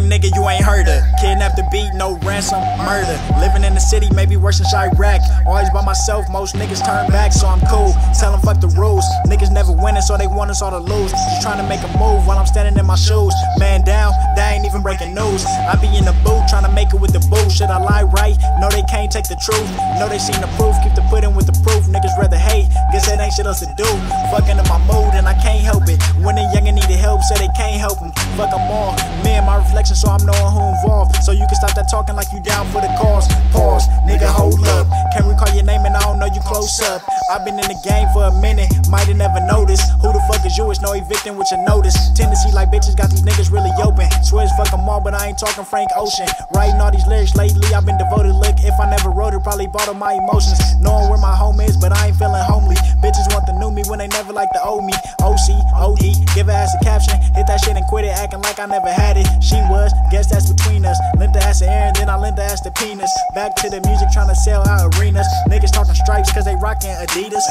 young nigga, you ain't heard her. Kidnapped the beat, no ransom, murder. Living in the city, maybe worse than Chiraq. Always by myself, most niggas turn back, so I'm cool. Tell them fuck the rules. Niggas never winning, so they want us all to lose. Just trying to make a move while I'm standing in my shoes. Man down, that ain't even breaking news. I be in the booth, trying to make it with the boo. Should I lie right? No, they can't take the truth. No, they seen the proof, keep the pudding with the proof. Niggas rather hate, guess that ain't shit else to do. Fucking in my mood and I can't help it. When they youngin' needed help, so they can't help them. Fuck them all, me and my reflection, so I'm knowing who involved. So you can stop that talking like you down for the cause. Pause, nigga, hold up. Can't recall your name and I don't know you close up. I've been in the game for a minute, might have never noticed. Who the fuck is you? It's no evicting with your notice. Tendency like bitches got these niggas really open. Swear it's fuck them all, but I ain't talking Frank Ocean. Writing all these lyrics lately, I've been devoted. Look, if I never wrote it, probably bought all my emotions. Knowing where my home is, but I ain't feeling homely. Bitches want the new me when they never like the old me. OC, OD, give her ass a caption. Hit that shit and quit it, acting like I never had it. She was, guess that's between us. Lent the ass to Aaron, then I lent the ass to penis. Back to the music, trying to sell our arenas. Niggas talking stripes, cause they rockin' Adidas.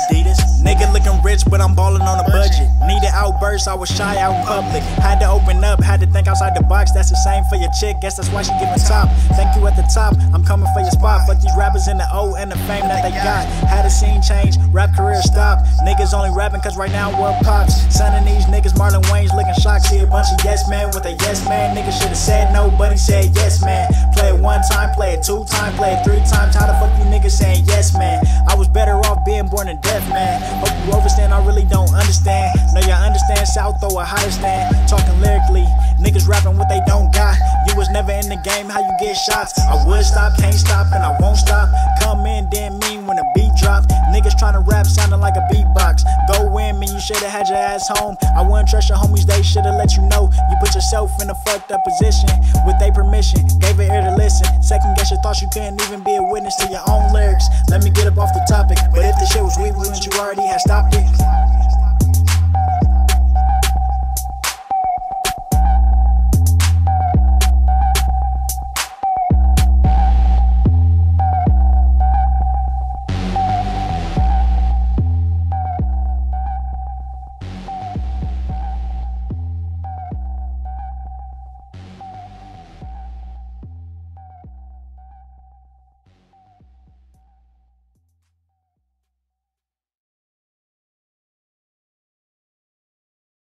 Nigga looking rich, but I'm ballin' on a budget. Needed outbursts, I was shy out in public. Had to open up, had to think outside the box. That's the same for your chick, guess that's why she giving top. Thank you at the top, I'm coming for your spot. Fuck these rappers in the O and the fame that they got. Had a scene change, rap career stop. Niggas only rapping cause right now world pops. Son of these niggas, Marlon Wayne's looking shocked. See a bunch of yes man with a yes man. Niggas should've said nobody said yes man. Play it one time, play it two time, play it three times. How the fuck you niggas saying yes man? I was better off being born a deaf man. Hope you overstand, I really don't understand. No, y'all understand, South or a higher stand. Talking lyrically, niggas rapping what they don't got. You was never in the game, how you get shots? I would stop, can't stop, and I won't stop. Come in, damn mean when the beat drop. Niggas trying to rap, sounding like a beatbox. Go in, man, you should've had your ass home. I wouldn't trust your homies, they should've let you know. You put yourself in a fucked up position. With their permission, gave an ear to listen. Second guess your thoughts, you couldn't even be a witness to your own lyrics. Let me get up off the topic, but if the shit was weak, wouldn't you already have stopped it?